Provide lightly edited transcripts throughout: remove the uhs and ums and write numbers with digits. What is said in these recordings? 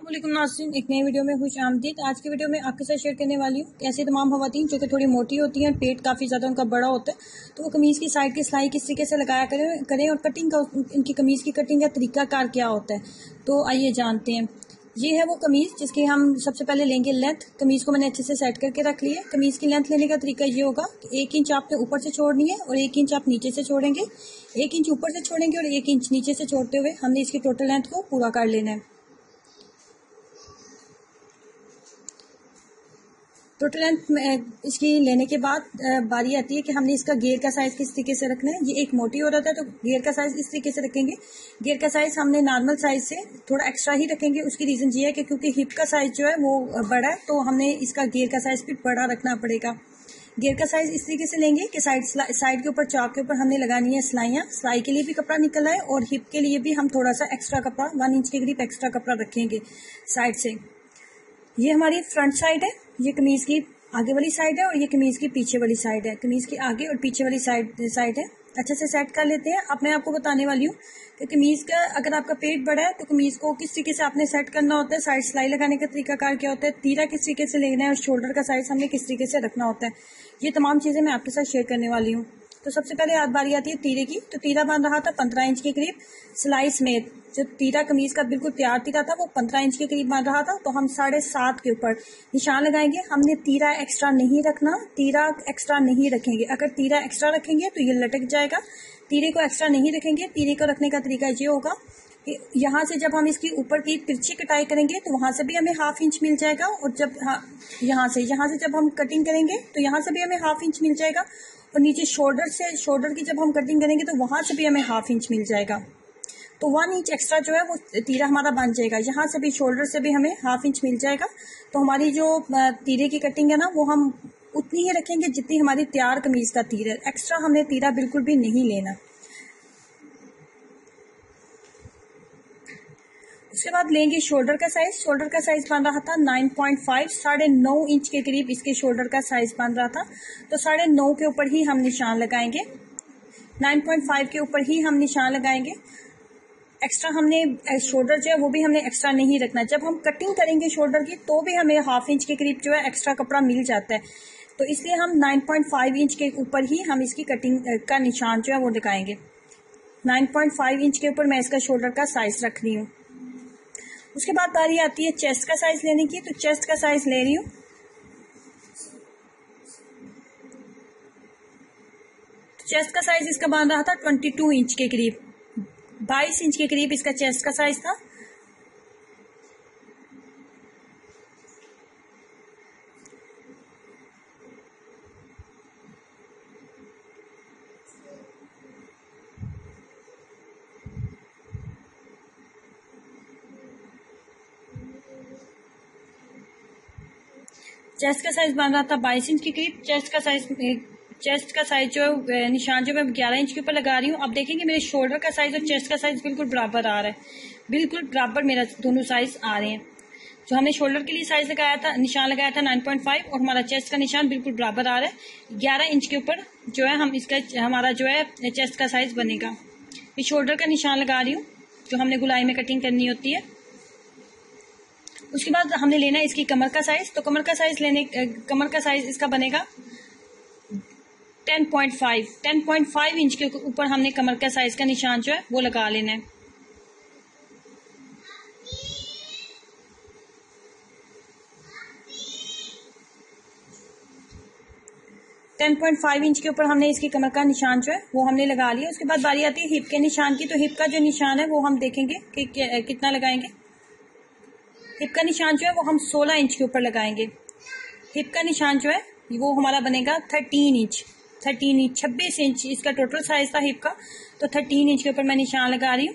अस्सलामुअलैकुम नाज़रीन, एक नई वीडियो में खुश आमदीद। आज की वीडियो में आपके साथ शेयर करने वाली हूँ ऐसी तमाम खवातीन जो कि थोड़ी मोटी होती हैं, पेट काफ़ी ज़्यादा उनका बड़ा होता है, तो वो कमीज़ की साइड की सिलाई किस तरीके से लगाया करें और कटिंग का, इनकी कमीज़ की कटिंग का तरीकाकार क्या होता है, तो आइए जानते हैं। ये है वो कमीज़ जिसकी हम सबसे पहले लेंगे लेंथ। कमीज़ को मैंने अच्छे से सेट करके रख ली है। कमीज़ की लेंथ लेने का तरीका ये होगा कि 1 इंच आपने ऊपर से छोड़नी है और 1 इंच आप नीचे से छोड़ेंगे। 1 इंच ऊपर से छोड़ेंगे और 1 इंच नीचे से छोड़ते हुए हमने इसकी टोटल लेंथ को पूरा कर लेना है। टोटल लेंथ इसकी लेने के बाद बारी आती है कि हमने इसका घेर का साइज़ किस तरीके से रखना है। ये एक मोटी हो रहा था तो घेर का साइज़ इस तरीके से रखेंगे। घेर का साइज़ हमने नॉर्मल साइज़ से थोड़ा एक्स्ट्रा ही रखेंगे। उसकी रीज़न ये है कि क्योंकि हिप का साइज़ जो है वो बड़ा है तो हमने इसका घेर का साइज़ भी बड़ा रखना पड़ेगा। घेर का साइज़ इस तरीके से लेंगे कि साइड के ऊपर, चौक के ऊपर हमने लगानी है सिलाइयाँ। सिलाई के लिए भी कपड़ा निकला है और हिप के लिए भी हम थोड़ा सा एक्स्ट्रा कपड़ा, 1 इंच के करीब एक्स्ट्रा कपड़ा रखेंगे साइड से। ये हमारी फ्रंट साइड है, ये कमीज़ की आगे वाली साइड है और ये कमीज़ की पीछे वाली साइड है। कमीज़ की आगे और पीछे वाली साइड है, अच्छे से सेट कर लेते हैं। अब मैं आपको बताने वाली हूँ कि कमीज़ का, अगर आपका पेट बड़ा है तो कमीज़ को किस तरीके से आपने सेट करना होता है, साइड सिलाई लगाने का तरीकाकार क्या होता है, तीरा किस तरीके से लेना है और शोल्डर का साइज हमने किस तरीके से रखना होता है। ये तमाम चीज़ें मैं आपके साथ शेयर करने वाली हूँ। तो सबसे पहले आज बारी आती है तीरे की। तो तीरा बन रहा था 15 इंच के करीब सिलाई समेत। जो तीरा कमीज़ का बिल्कुल तैयार तीरा था वो 15 इंच के करीब बन रहा था, तो हम 7.5 के ऊपर निशान लगाएंगे। हमने तीरा एक्स्ट्रा नहीं रखना, तीरा एक्स्ट्रा नहीं रखेंगे। अगर तीरा एक्स्ट्रा रखेंगे तो ये लटक जाएगा। तीरे को एक्स्ट्रा नहीं रखेंगे। तीरे को रखने का तरीका ये होगा कि यहाँ से जब हम इसकी ऊपर की तिरछी कटाई करेंगे तो वहाँ से भी हमें 1/2 इंच मिल जाएगा और जब यहाँ से जब हम कटिंग करेंगे तो यहाँ से भी हमें 1/2 इंच मिल जाएगा और नीचे शोल्डर की जब हम कटिंग करेंगे तो वहाँ से भी हमें 1/2 इंच मिल जाएगा। तो 1 इंच एक्स्ट्रा जो है वो तीरा हमारा बन जाएगा। यहाँ से भी, शोल्डर से भी हमें 1/2 इंच मिल जाएगा। तो हमारी जो तीरे की कटिंग है ना वो हम उतनी ही रखेंगे जितनी हमारी तैयार कमीज़ का तीरा। एक्स्ट्रा हमने तीरा बिल्कुल भी नहीं लेना। उसके बाद लेंगे शोल्डर का साइज। शोल्डर का साइज बन रहा था 9.5, 9.5 इंच के करीब इसके शोल्डर का साइज बन रहा था। तो 9.5 के ऊपर ही हम निशान लगाएंगे, 9.5 के ऊपर ही हम निशान लगाएंगे। एक्स्ट्रा हमने शोल्डर जो है वो भी हमने एक्स्ट्रा नहीं रखना। जब हम कटिंग करेंगे शोल्डर की तो भी हमें 1/2 इंच के करीब जो है एक्स्ट्रा कपड़ा मिल जाता है, तो इसलिए हम 9.5 इंच के ऊपर ही हम इसकी कटिंग का निशान जो है वो लगाएंगे। 9.5 इंच के ऊपर मैं इसका शोल्डर का साइज रख रही हूँ। उसके बाद बारी आती है चेस्ट का साइज लेने की। तो चेस्ट का साइज ले रही हूँ। चेस्ट का साइज इसका बन रहा था 22 इंच के करीब, 22 इंच के करीब इसका चेस्ट का साइज था। चेस्ट का साइज बन रहा था 22 इंच के करीब। चेस्ट का साइज जो निशान जो मैं 11 इंच के ऊपर लगा रही हूँ। अब देखेंगे मेरे शोल्डर का साइज और चेस्ट का साइज बिल्कुल बराबर आ रहा है, बिल्कुल बराबर मेरा दोनों साइज आ रहे हैं। जो हमने शोल्डर के लिए साइज लगाया था, निशान लगाया था 9.5 और हमारा चेस्ट का निशान बिल्कुल बराबर आ रहा है। 11 इंच के ऊपर जो है हम इसका, हमारा जो है चेस्ट का साइज बनेगा। ये शोल्डर का निशान लगा रही हूँ जो हमने गुलाई में कटिंग करनी होती है। उसके बाद हमने लेना है इसकी कमर का साइज। तो कमर का साइज इसका बनेगा 10.5 इंच के ऊपर हमने कमर का साइज का निशान जो है वो लगा लेना है। टेन पॉइंट 5 इंच के ऊपर हमने इसकी कमर का निशान जो है वो हमने लगा लिया। उसके बाद बारी आती है हिप के निशान की। तो हिप का जो निशान है वो हम देखेंगे कि कितना लगाएंगे। हिप का निशान जो है वो हम 16 इंच के ऊपर लगाएंगे। हिप का निशान जो है वो हमारा बनेगा 13 इंच, 13 इंच, 26 इंच इसका टोटल साइज था हिप का। तो 13 इंच के ऊपर मैं निशान लगा रही हूँ।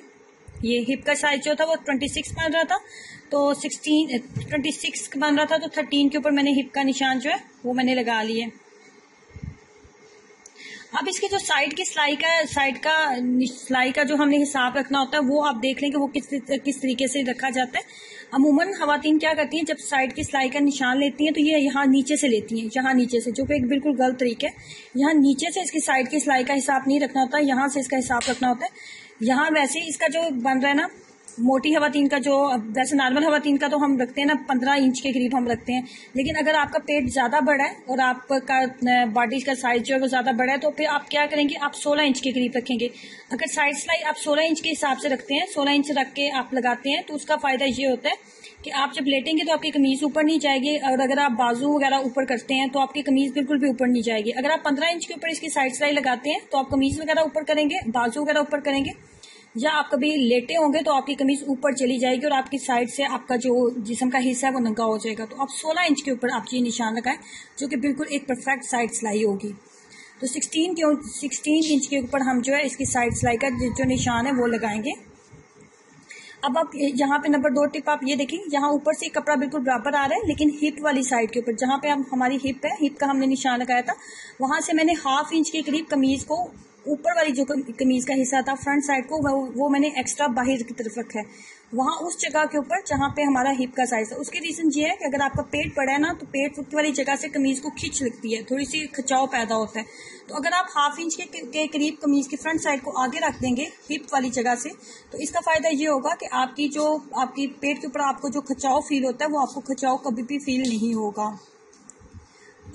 ये हिप का साइज जो था वो 26 बन रहा था, तो 26 बन रहा था, तो 13 के ऊपर मैंने हिप का निशान जो है वो मैंने लगा लिए। अब इसके जो साइड की सिलाई का जो हमने हिसाब रखना होता है वो आप देख लें कि वो किस तरीके से रखा जाता है। अमूमन खवातीन क्या करती हैं, जब साइड की सिलाई का निशान लेती हैं तो ये यहाँ नीचे से लेती हैं, यहाँ नीचे से, जो कि एक बिल्कुल गलत तरीका है। यहाँ नीचे से इसकी साइड की सिलाई का हिसाब नहीं रखना होता, यहाँ से इसका हिसाब रखना होता है। यहाँ वैसे इसका जो बन रहा है ना मोटी हवातीन का जो जैसे नॉर्मल हवातीन का तो हम रखते हैं ना 15 इंच के करीब हम रखते हैं, लेकिन अगर आपका पेट ज़्यादा बड़ा है और आपका बॉडी का साइज जो है वो ज़्यादा बड़ा है तो फिर आप क्या करेंगे, आप 16 इंच के करीब रखेंगे। अगर साइड सिलाई आप 16 इंच के हिसाब से रखते हैं, 16 इंच रख के आप लगाते हैं, तो उसका फ़ायदा ये होता है कि आप जब लेटेंगे तो आपकी कमीज ऊपर नहीं जाएगी, और अगर आप बाजू वगैरह ऊपर करते हैं तो आपकी कमीज बिल्कुल भी ऊपर नहीं जाएगी। अगर आप 15 इंच के ऊपर इसकी साइड सिलाई लगाते हैं तो आप कमीज वगैरह ऊपर करेंगे, बाजू वगैरह ऊपर करेंगे, या आप कभी लेटे होंगे तो आपकी कमीज ऊपर चली जाएगी और आपकी साइड से आपका जो जिस्म का हिस्सा है वो नंगा हो जाएगा। तो आप 16 इंच के ऊपर आप ये निशान लगाएं, जो कि बिल्कुल एक परफेक्ट साइड सिलाई होगी। तो 16 इंच के ऊपर हम जो है इसकी साइड सिलाई का जो निशान है वो लगाएंगे। अब आप यहाँ पे नंबर 2 टिप आप ये देखें, यहाँ ऊपर से कपड़ा बिल्कुल बराबर आ रहा है, लेकिन हिप वाली साइड के ऊपर जहाँ पे हम हमारी हिप है, हिप का हमने निशान लगाया था, वहाँ से मैंने हाफ इंच के करीब कमीज को ऊपर वाली जो कमीज का हिस्सा था फ्रंट साइड को वो मैंने एक्स्ट्रा बाहर की तरफ रखा है, वहाँ उस जगह के ऊपर जहाँ पे हमारा हिप का साइज है। उसकी रीज़न ये है कि अगर आपका पेट बड़ा है ना तो पेट वाली जगह से कमीज को खींच लगती है, थोड़ी सी खिंचाव पैदा होता है। तो अगर आप हाफ इंच के करीब कमीज की फ्रंट साइड को आगे रख देंगे हिप वाली जगह से, तो इसका फायदा ये होगा कि आपकी जो आपकी पेट के ऊपर आपको जो खिंचाव फील होता है वो आपको खिंचाव कभी भी फील नहीं होगा।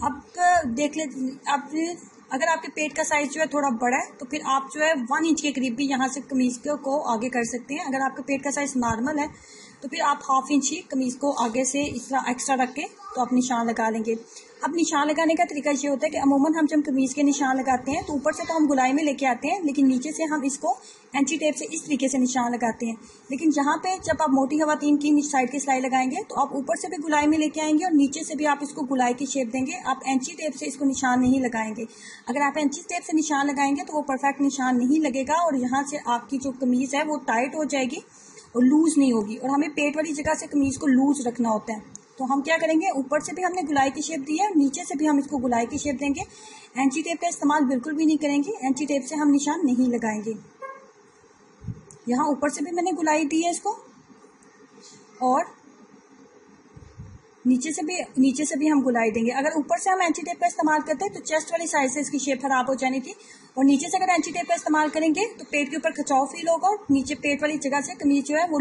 अब देख ले, अब अगर आपके पेट का साइज जो है थोड़ा बड़ा है तो फिर आप जो है 1 इंच के करीब भी यहाँ से कमीज को आगे कर सकते हैं। अगर आपके पेट का साइज नॉर्मल है तो फिर आप हाफ इंच ही कमीज को आगे से इस तरह एक्स्ट्रा रख के तो आप निशान लगा लेंगे। अब निशान लगाने का तरीका ये होता है कि अमूमन हम जब कमीज के निशान लगाते हैं तो ऊपर से तो हम गुलाई में लेके आते हैं, लेकिन नीचे से हम इसको एंटी टेप से इस तरीके से निशान लगाते हैं। लेकिन यहाँ पे जब आप मोटी हवातीन की साइड की सिलाई लगाएंगे तो आप ऊपर से भी गुलाई में लेके आएंगे और नीचे से भी आप इसको गुलाई की शेप देंगे, आप एंटी टेप से इसको निशान नहीं लगाएंगे। अगर आप एंटी टेप से निशान लगाएंगे तो वो परफेक्ट निशान नहीं लगेगा और यहाँ से आपकी जो कमीज है वो टाइट हो जाएगी और लूज नहीं होगी, और हमें पेट वाली जगह से कमीज को लूज रखना होता है। तो हम क्या करेंगे, ऊपर से भी हमने गुलाई की शेप दी है, नीचे से भी हम इसको गुलाई की शेप देंगे, एंची टेप का इस्तेमाल बिल्कुल भी नहीं करेंगे, एंची टेप से हम निशान नहीं लगाएंगे। यहाँ ऊपर से भी मैंने गुलाई दी है इसको, और नीचे से भी हम गुलाई देंगे। अगर ऊपर से हम एंची टेप का इस्तेमाल करते हैं तो चेस्ट वाली साइड से इसकी शेप खराब हो जानी थी, और नीचे से अगर एंची टेप का इस्तेमाल करेंगे तो पेट के ऊपर खिंचाव फील होगा और नीचे पेट वाली जगह से कमीज जो है वो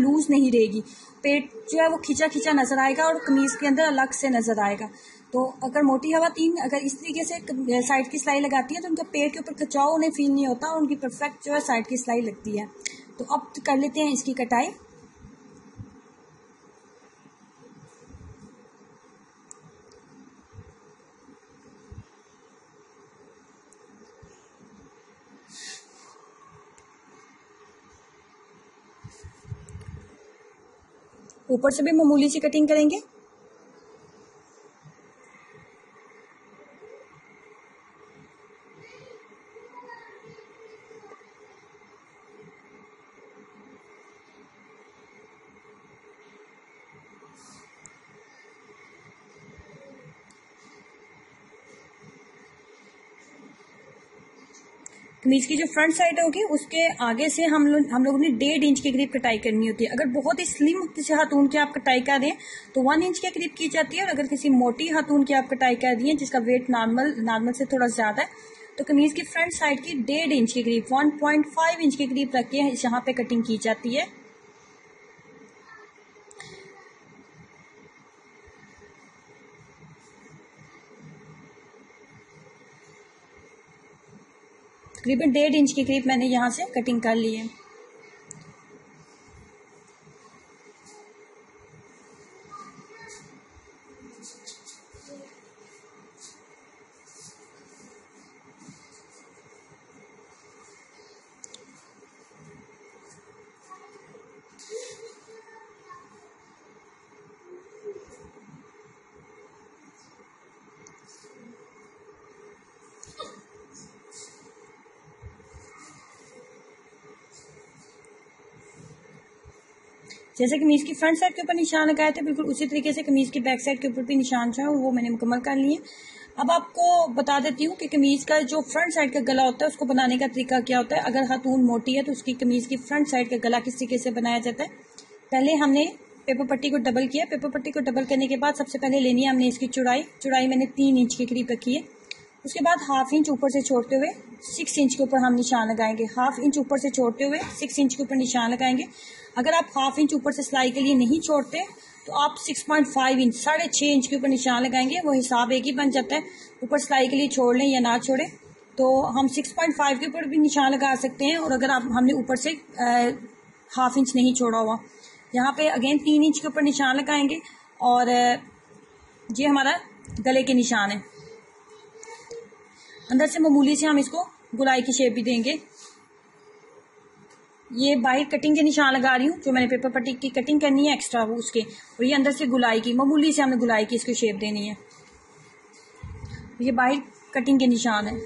लूज नहीं रहेगी, पेट जो है वो खींचा नजर आएगा और कमीज के अंदर अलग से नजर आएगा। तो अगर मोटी हवातीन अगर इस तरीके से साइड की सिलाई लगाती है तो उनके पेट के ऊपर खिंचाव उन्हें फील नहीं होता और उनकी परफेक्ट जो है साइड की सिलाई लगती है। तो अब कर लेते हैं इसकी कटाई। ऊपर से भी मामूली सी कटिंग करेंगे। कमीज की जो फ्रंट साइड होगी उसके आगे से हम लोगों ने 1.5 इंच के करीब कटाई करनी होती है। अगर बहुत ही स्लिम किसी खातून की आप कटाई कर रहे हैं तो 1 इंच के करीब की जाती है, और अगर किसी मोटी खातून की आप कटाई कर रही हैं जिसका वेट नॉर्मल से थोड़ा ज़्यादा है तो कमीज की फ्रंट साइड की 1.5 इंच के करीब 1.5 इंच के करीब रख के यहाँ पे कटिंग की जाती है। करीबन 1.5 इंच के करीब मैंने यहाँ से कटिंग कर ली है। जैसे कमीज की फ्रंट साइड के ऊपर निशान लगाए थे बिल्कुल उसी तरीके से कमीज की बैक साइड के ऊपर भी निशान जो है वो मैंने मुकम्मल कर लिए। अब आपको बता देती हूँ कि कमीज का जो फ्रंट साइड का गला होता है उसको बनाने का तरीका क्या होता है। अगर खातून मोटी है तो उसकी कमीज की फ्रंट साइड का गला किस तरीके से बनाया जाता है। पहले हमने पेपर पट्टी को डबल किया, पेपर पट्टी को डबल करने के बाद सबसे पहले लेनी है हमने इसकी चौड़ाई मैंने 3 इंच के करीब रखी है। उसके बाद हाफ इंच ऊपर से छोड़ते हुए 6 इंच के ऊपर हम निशान लगाएंगे। हाफ इंच ऊपर से छोड़ते हुए 6 इंच के ऊपर निशान लगाएंगे। अगर आप हाफ इंच ऊपर से सिलाई के लिए नहीं छोड़ते तो आप 6.5 इंच 6.5 इंच के ऊपर निशान लगाएंगे। वो हिसाब एक ही बन जाता है, ऊपर सिलाई के लिए छोड़ लें या ना छोड़ें। तो हम 6.5 के ऊपर भी निशान लगा सकते हैं। और अगर आप हमने ऊपर से हाफ इंच नहीं छोड़ा हुआ, यहाँ पे अगेन 3 इंच के ऊपर निशान लगाएंगे। और ये हमारा गले के निशान है। अंदर से मामूली से हम इसको गुलाई की शेप भी देंगे। ये बाहर कटिंग के निशान लगा रही हूँ, जो मैंने पेपर पट्टी की कटिंग करनी है एक्स्ट्रा वो उसके, और ये अंदर से गुलाई की मामूली से हमने गुलाई की इसको शेप देनी है। ये बाहर कटिंग के निशान है।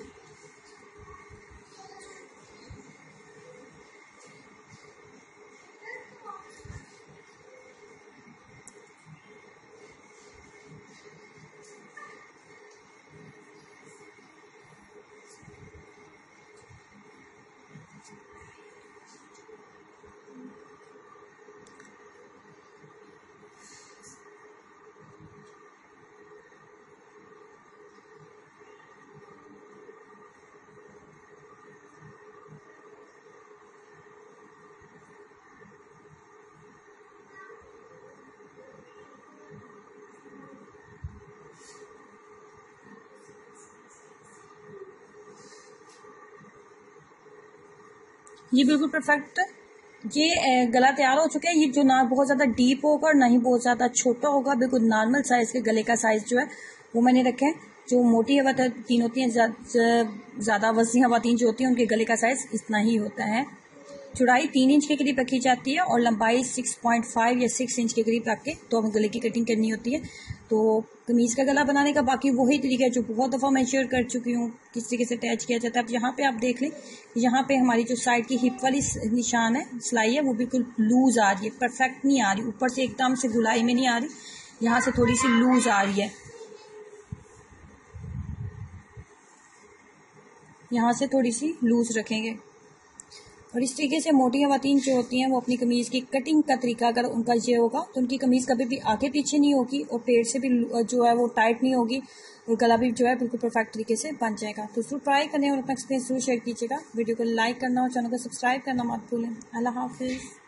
ये बिल्कुल परफेक्ट ये गला तैयार हो चुका है। ये जो ना बहुत ज़्यादा डीप होगा और ना ही बहुत ज़्यादा छोटा होगा, बिल्कुल नॉर्मल साइज़ के गले का साइज़ जो है वो मैंने रखा है। जो मोटी खवातीन होती हैं, ज़्यादा वज़नी खवातीन जो होती हैं, उनके गले का साइज़ इतना ही होता है। चौड़ाई 3 इंच के करीब रखी जाती है और लंबाई 6.5 या 6 इंच के करीब रख के तो हमें गले की कटिंग करनी होती है। तो कमीज़ का गला बनाने का बाकी वही तरीका है जो बहुत दफ़ा मैं शेयर कर चुकी हूँ किस तरीके से अटैच किया जाता है। अब यहाँ पे आप देख लें, यहाँ पे हमारी जो साइड की हिप वाली निशान है, सिलाई है, वो बिल्कुल लूज आ रही है, परफेक्ट नहीं आ रही, ऊपर से एकदम से गुलाई में नहीं आ रही, यहाँ से थोड़ी सी लूज आ रही है, यहाँ से थोड़ी सी लूज रखेंगे। और इस तरीके से मोटी खवातीन जो होती हैं वो अपनी कमीज़ की कटिंग का तरीका अगर उनका ये होगा तो उनकी कमीज़ कभी भी आगे पीछे नहीं होगी और पेट से भी जो है वो टाइट नहीं होगी और गला भी जो है बिल्कुल परफेक्ट तरीके से बन जाएगा। तो जरूर ट्राई करने और अपना एक्सपीरियंस जरूर शेयर कीजिएगा। वीडियो को लाइक करना और चैनल को सब्सक्राइब करना मत भूलें। अल्लाह हाफिज़।